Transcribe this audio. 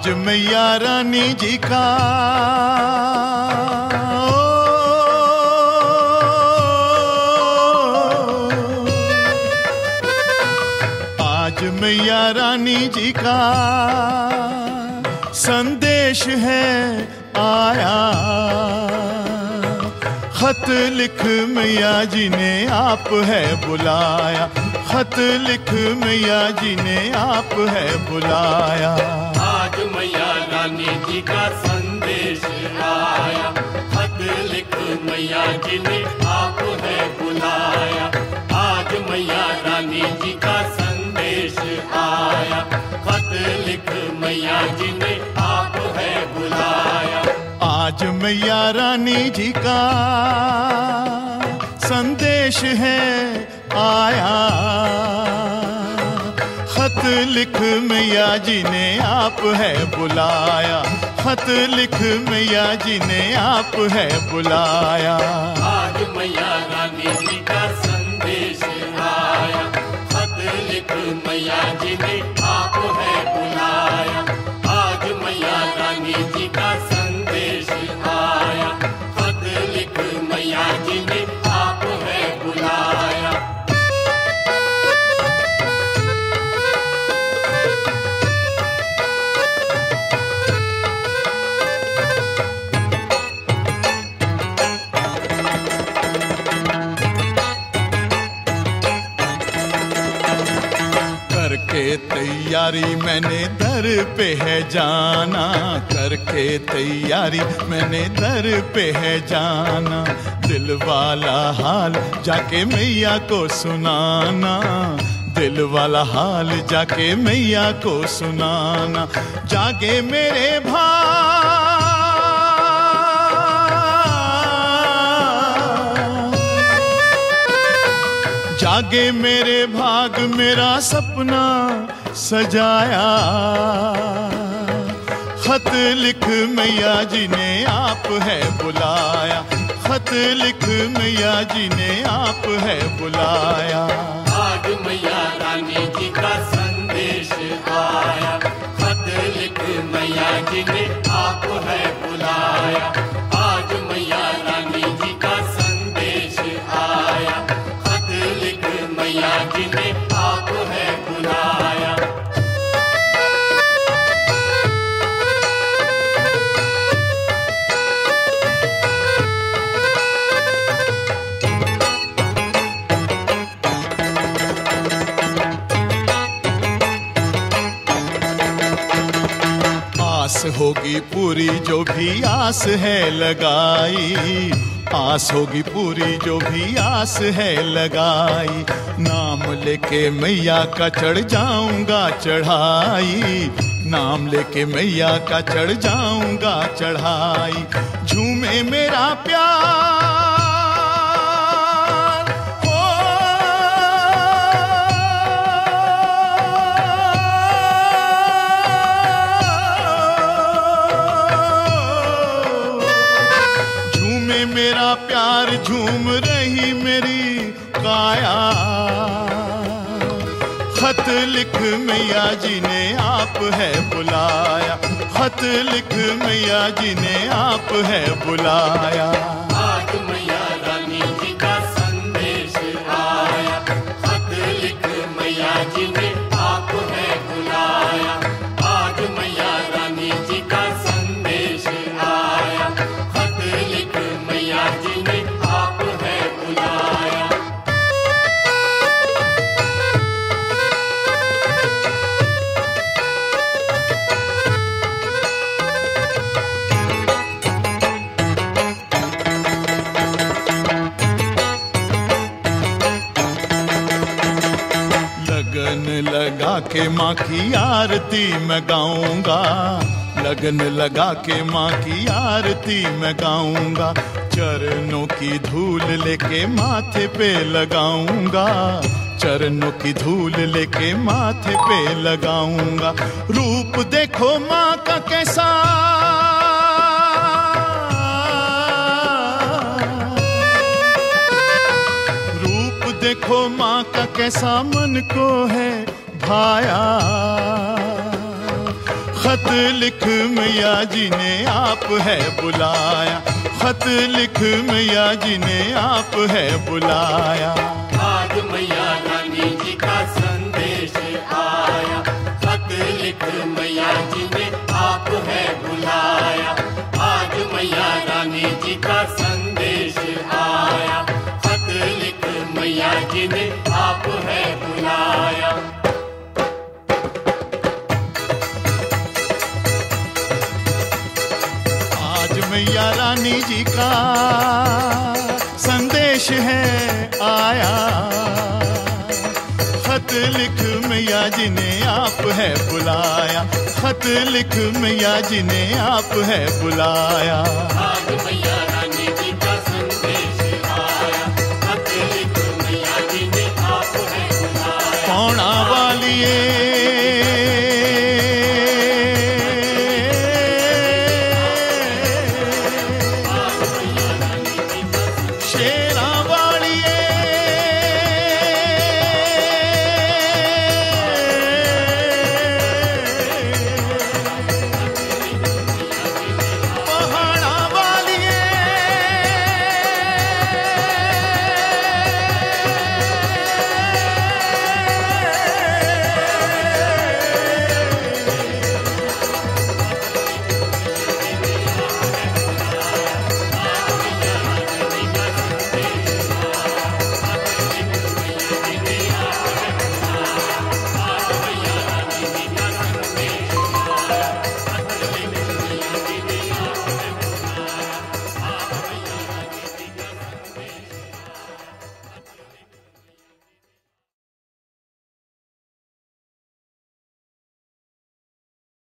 आज मैया रानी जी का आज मैया रानी जी का संदेश है आया। खत लिख मैया जी ने आप है बुलाया। खत लिख मैया जी ने आप है बुलाया। आज मैया रानी जी का संदेश आया। खत लिख मैया जी ने आप है बुलाया। आज मैया रानी जी का संदेश आया। खत लिख मैया जी ने आप है बुलाया। आज मैया रानी जी का संदेश है आया। खत लिख मैया जी ने आप है बुलाया। खत लिख मैया जी ने आप है बुलाया। आज मैया रानी जी का संदेश आया। खत लिख मैया जी ने आप है बुलाया। आज मैया रानी जी का संदेश आया। खत लिख मैया जी ने आप है बुलाया। करके तैयारी मैंने दर पे है जाना। करके तैयारी मैंने दर पे है जाना। दिल वाला हाल जाके मैया को सुनाना। दिल वाला हाल जाके मैया को सुनाना। जागे मेरे भाई जागे मेरे भाग मेरा सपना सजाया। खत लिख मैया जी ने आप है बुलाया। खत लिख मैया जी ने आप है बुलाया। आज मैया रानी जी का संदेश आया। खत लिख मैया जी ने आप है बुलाया। आज मैया रानी जी का संदेश आया। मैया जी ने आप है बुलाया। आस होगी पूरी जो भी आस है लगाई। आस होगी पूरी जो भी आस है लगाई। नाम लेके मैया का चढ़ जाऊंगा चढ़ाई। नाम लेके मैया का चढ़ जाऊंगा चढ़ाई। झूमे मेरा प्यार हो मेरा प्यार झूम रही मेरी काया। खत लिख मैया जी ने आप है बुलाया। खत लिख मैया जी ने आप है बुलाया। आज मैया रानी जी का संदेश आया। खत लिख मैया जी ने आप है बुलाया। आज मैया रानी जी का संदेश आया। खत लिख मैया जी ने आप है बुलाया। लगन लगा के माँ की आरती मैं गाऊंगा। लगन लगा के माँ की आरती मैं गाऊंगा। चरणों की धूल लेके माथे पे लगाऊंगा। चरणों की धूल लेके माथे पे लगाऊंगा। रूप देखो माँ का कैसा। रूप देखो माँ का कैसा मन को है भाया। खत लिख मैया जी ने आप है बुलाया, खत लिख मैया जी ने आप है बुलाया। आज मैया रानी जी का संदेश आया, खत लिख मैया जी ने आप है बुलाया। आज मैया रानी जी का संदेश आया, खत लिख मैया जी ने आप है बुलाया। मैया रानी जी का संदेश है आया, खत लिख मैया जी ने आप है बुलाया, खत लिख मैया जी ने आप है बुलाया।